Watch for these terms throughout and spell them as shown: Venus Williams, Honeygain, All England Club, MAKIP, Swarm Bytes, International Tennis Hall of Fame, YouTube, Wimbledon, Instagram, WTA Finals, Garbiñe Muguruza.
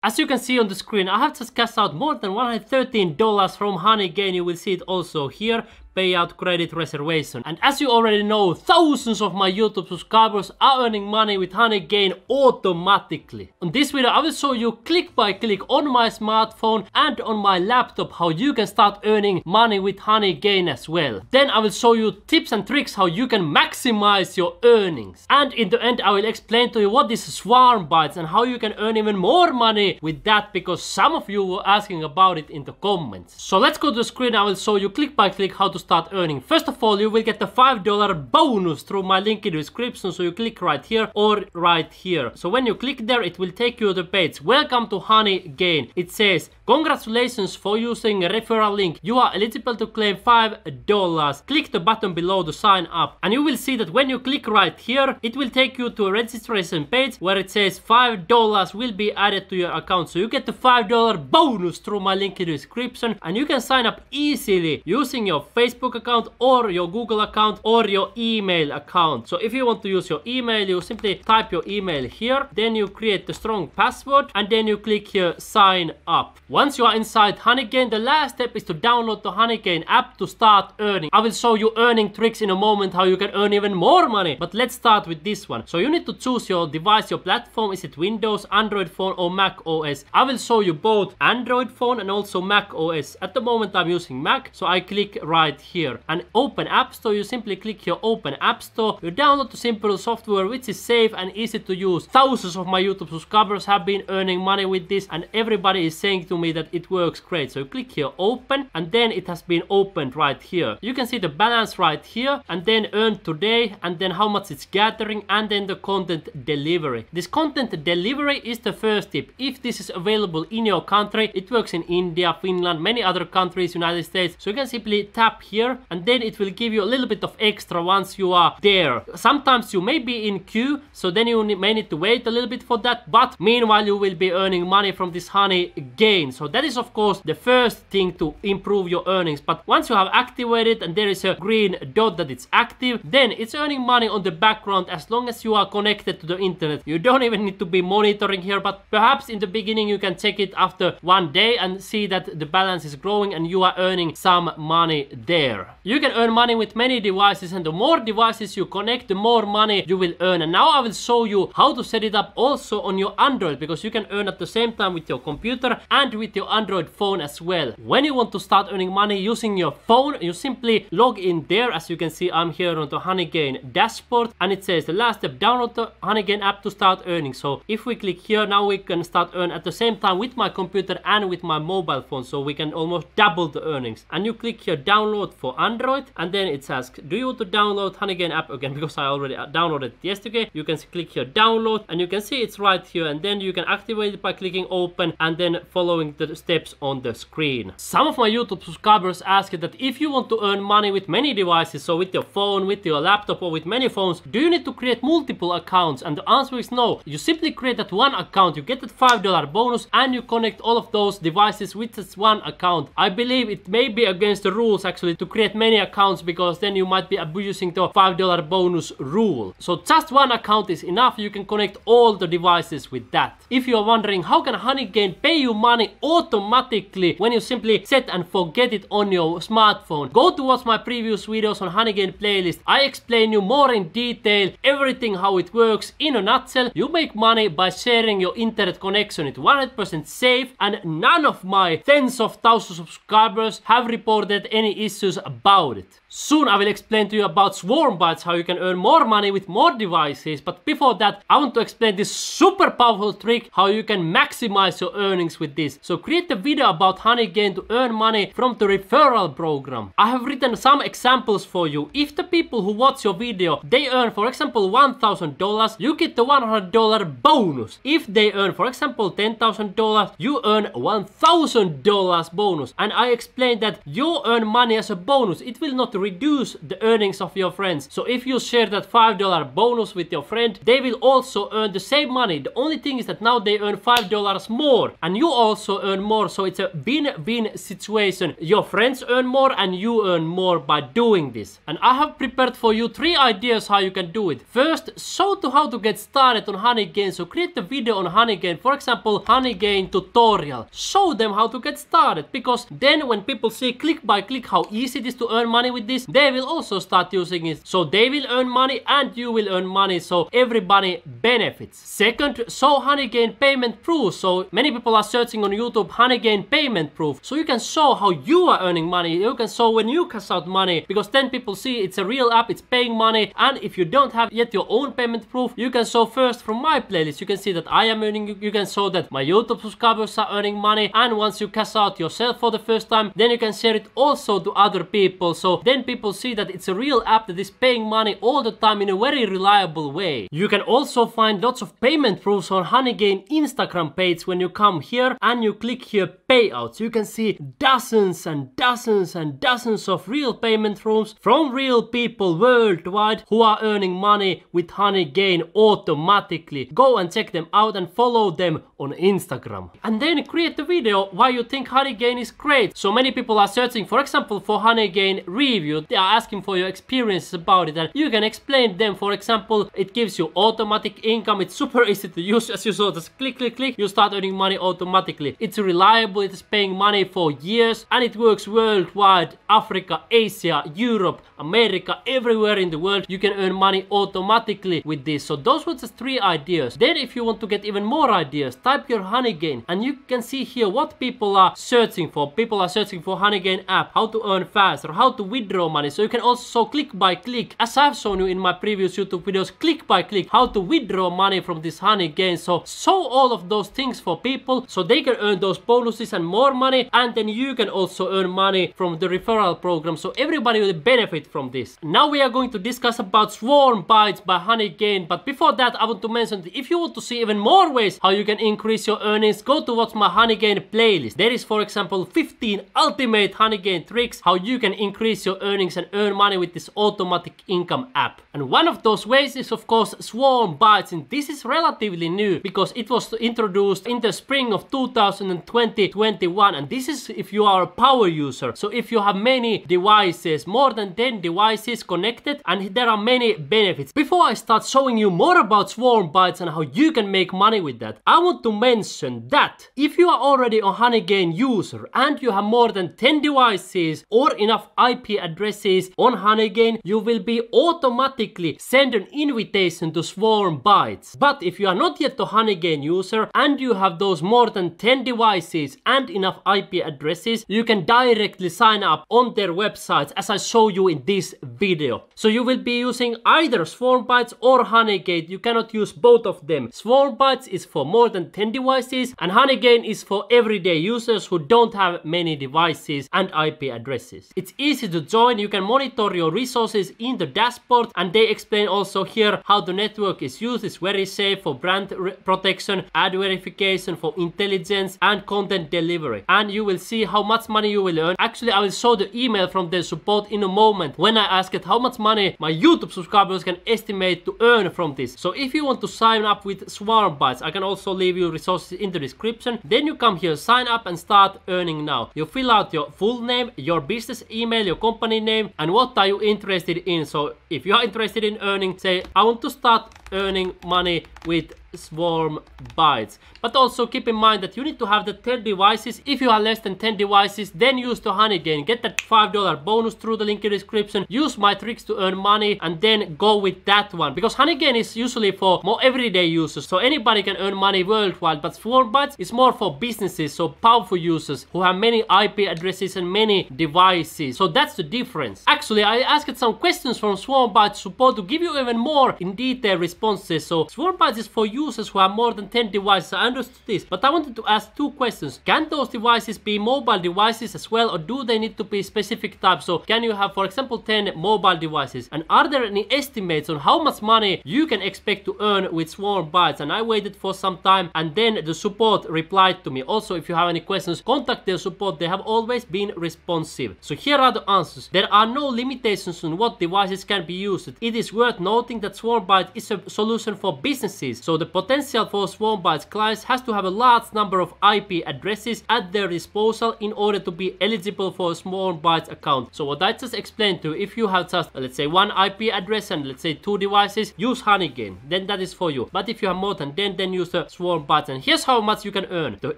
As you can see on the screen, I have just cashed out more than $113 from Honeygain. You will see it also here, payout credit reservation. And as you already know, thousands of my YouTube subscribers are earning money with Honeygain automatically. On this video, I will show you click by click on my smartphone and on my laptop how you can start earning money with Honeygain as well. Then I will show you tips and tricks how you can maximize your earnings. And in the end, I will explain to you what is Swarm Bytes and how you can earn even more money with that, because some of you were asking about it in the comments. So let's go to the screen. I will show you click by click how to start earning. First of all, you will get the $5 bonus through my link in the description. So you click right here or right here. So when you click there, it will take you to the page. Welcome to Honeygain. It says congratulations for using a referral link. You are eligible to claim $5. Click the button below to sign up, and you will see that when you click right here, it will take you to a registration page where it says $5 will be added to your account. So you get the $5 bonus through my link in the description, and you can sign up easily using your Facebook account or your Google account or your email account. So if you want to use your email, you simply type your email here, then you create the strong password, and then you click here sign up. Once you are inside Honeygain, the last step is to download the Honeygain app to start earning. I will show you earning tricks in a moment how you can earn even more money, but let's start with this one. So you need to choose your device, your platform. Is it Windows, Android phone or Mac OS. I will show you both Android phone and also Mac OS. At the moment I'm using Mac, so I click right here. And open App Store, you simply click here open App Store. You download the simple software which is safe and easy to use. Thousands of my YouTube subscribers have been earning money with this, and everybody is saying to me that it works great. So you click here open, and then it has been opened right here. You can see the balance right here, and then earn today, and then how much it's gathering, and then the content delivery. This content delivery is the first tip. If this is available in your country, it works in India, Finland, many other countries, United States. So you can simply tap here, and then it will give you a little bit of extra once you are there. Sometimes you may be in queue, so then you may need to wait a little bit for that. But meanwhile, you will be earning money from this Honeygain. So that is of course the first thing to improve your earnings. But once you have activated and there is a green dot that it's active, then it's earning money on the background as long as you are connected to the internet. You don't even need to be monitoring here, but perhaps in the beginning you can check it after one day and see that the balance is growing and you are earning some money there. You can earn money with many devices, and the more devices you connect, the more money you will earn. And now I will show you how to set it up also on your Android, because you can earn at the same time with your computer and with your Android phone as well. When you want to start earning money using your phone, you simply log in there. As you can see, I'm here on the Honeygain dashboard, and it says the last step, download the Honeygain app to start earning. So if we click here, now we can start earn at the same time with my computer and with my mobile phone, so we can almost double the earnings. And you click here download for Android, and then it asks, do you want to download Honeygain app again? Because I already downloaded it yesterday. You can click here download, and you can see it's right here, and then you can activate it by clicking open and then following the steps on the screen. Some of my YouTube subscribers asked that if you want to earn money with many devices, so with your phone, with your laptop or with many phones, do you need to create multiple accounts? And the answer is no. You simply create that one account, you get that $5 bonus, and you connect all of those devices with just one account. I believe it may be against the rules actually to create many accounts, because then you might be abusing the $5 bonus rule. So just one account is enough. You can connect all the devices with that. If you are wondering how can Honeygain pay you money automatically when you simply set and forget it on your smartphone, go to watch my previous videos on Honeygain playlist. I explain you more in detail everything how it works. In a nutshell, you make money by sharing your internet connection. It's 100% safe, and none of my tens of thousands of subscribers have reported any issues about it. Soon I will explain to you about Swarm Bytes, how you can earn more money with more devices. But before that, I want to explain this super powerful trick how you can maximize your earnings with this. So create a video about Honeygain to earn money from the referral program. I have written some examples for you. If the people who watch your video, they earn for example $1,000, you get the $100 bonus. If they earn for example $10,000, you earn $1,000 bonus. And I explained that you earn money as a bonus. It will not reduce the earnings of your friends. So if you share that $5 bonus with your friend, they will also earn the same money. The only thing is that now they earn $5 more and you also earn more. So it's a win-win situation. Your friends earn more and you earn more by doing this. And I have prepared for you 3 ideas how you can do it. First, show to how to get started on Honeygain. So create a video on Honeygain, for example, Honeygain tutorial. Show them how to get started, because then when people see click by click how easy it is to earn money with this, they will also start using it. So they will earn money and you will earn money, so everybody benefits. Second, show Honeygain payment proof. So many people are searching on YouTube Honeygain payment proof. So you can show how you are earning money. You can show when you cash out money, because then people see it's a real app, it's paying money. And if you don't have yet your own payment proof, you can show first from my playlist. You can see that I am earning, you can show that my YouTube subscribers are earning money. And once you cash out yourself for the first time, then you can share it also to other people. So then people see that it's a real app that is paying money all the time in a very reliable way. You can also find lots of payment proofs on Honeygain Instagram page. When you come here and you click here payouts, you can see dozens and dozens and dozens of real payment proofs from real people worldwide who are earning money with Honeygain automatically. Go and check them out and follow them on Instagram. And then create a video why you think Honeygain is great. So many people are searching, for example, for Honeygain review. They are asking for your experiences about it, and you can explain them. For example, it gives you automatic income. It's super easy to use, as you saw. Just click, click, click. You start earning money automatically. It's reliable. It's paying money for years, and it works worldwide. Africa, Asia, Europe, America, everywhere in the world, you can earn money automatically with this. So those were just 3 ideas. Then if you want to get even more ideas, type your Honeygain, and you can see here what people are searching for. People are searching for Honeygain app, how to earn fast, or how to withdraw money. So you can also click by click, as I've shown you in my previous YouTube videos, click by click, how to withdraw money from this Honeygain. So show all of those things for people so they can earn those bonuses and more money, and then you can also earn money from the referral program. So everybody will benefit from this. Now we are going to discuss about Swarm Bytes by Honeygain, but before that I want to mention that if you want to see even more ways how you can increase your earnings, go to watch my Honeygain playlist. There is, for example, 15 ultimate Honeygain tricks how you can increase your earnings and earn money with this automatic income app. And one of those ways is of course Swarm Bytes, and this is relatively new because it was introduced in the spring of 2020-21, and this is if you are a power user. So if you have many devices, more than 10 devices connected, and there are many benefits. Before I start showing you more about Swarm Bytes and how you can make money with that, I want to mention that if you are already a Honeygain user and you have more than 10 devices or enough IP addresses on Honeygain, you will be automatically sent an invitation to Swarm Bytes. But if you are not yet a Honeygain user and you have those more than 10 devices and enough IP addresses, you can directly sign up on their websites, as I show you in this video. So you will be using either Swarm Bytes or Honeygain. You cannot use both of them. Swarm Bytes is for more than 10 devices and Honeygain is for everyday users who don't have many devices and IP addresses. It's easy to join. You can monitor your resources in the dashboard, and they explain also here how the network is used. It's very safe for brand protection, ad verification, for intelligence and content delivery. And you will see how much money you will earn. Actually, I will show the email from their support in a moment when I ask it how much money my YouTube subscribers can estimate to earn from this. So if you want to sign up with Swarm Bytes, I can also leave you resources in the description. Then you come here, sign up and start earning now. You fill out your full name, your business email, your company name, and what are you interested in. So if you are interested in earning, say I want to start earning money with Swarm Bytes. But also keep in mind that you need to have the 10 devices. If you have less than 10 devices, then use the Honeygain. Get that $5 bonus through the link in the description. Use my tricks to earn money and then go with that one, because Honeygain is usually for more everyday users, so anybody can earn money worldwide. But Swarm Bytes is more for businesses, so powerful users who have many IP addresses and many devices. So that's the difference. Actually, I asked some questions from Swarm Bytes support to give you even more in detail response responses. So Swarm Bytes is for users who have more than 10 devices. I understood this, but I wanted to ask two questions. Can those devices be mobile devices as well, or do they need to be specific types? So can you have, for example, 10 mobile devices? And are there any estimates on how much money you can expect to earn with Swarm Bytes? And I waited for some time, and then the support replied to me. Also, if you have any questions, contact their support. They have always been responsive. So here are the answers. There are no limitations on what devices can be used. It is worth noting that Swarm Bytes is a solution for businesses, so the potential for Swarm Bytes clients has to have a large number of IP addresses at their disposal in order to be eligible for a Swarm Bytes account. So what I just explained to you, if you have just let's say one IP address and let's say two devices, use Honeygain, then that is for you. But if you have more than 10, then use the Swarm Bytes. And here's how much you can earn. The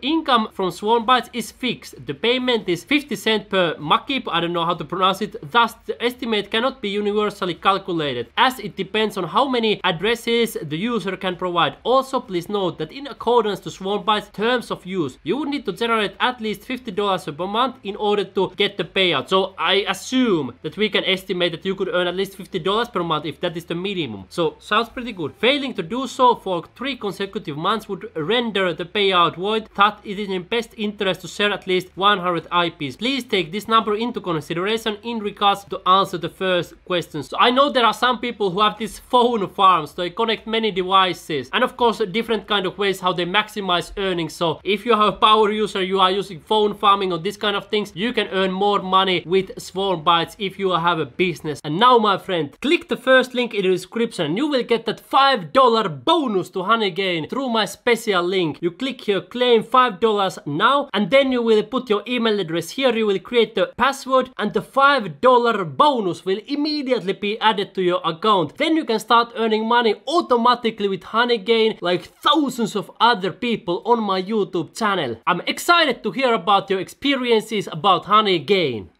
income from Swarm Bytes is fixed. The payment is 50 cents per MAKIP, I don't know how to pronounce it, thus the estimate cannot be universally calculated as it depends on how many addresses the user can provide. Also, please note that in accordance to Swarm Bytes terms of use, you would need to generate at least $50 per month in order to get the payout. So I assume that we can estimate that you could earn at least $50 per month if that is the minimum. So sounds pretty good. Failing to do so for 3 consecutive months would render the payout void. That it is in best interest to share at least 100 IPs. Please take this number into consideration in regards to answer the first question. So I know there are some people who have these phone farms. They connect many devices, and of course different kind of ways how they maximize earnings. So if you have a power user, you are using phone farming or this kind of things, you can earn more money with Swarm Bytes if you have a business. And now, my friend, click the first link in the description and you will get that $5 bonus to Honeygain through my special link. You click here, claim $5 now, and then you will put your email address here, you will create the password, and the $5 bonus will immediately be added to your account. Then you can start earning money automatically with Honeygain, like thousands of other people on my YouTube channel. I'm excited to hear about your experiences about Honeygain.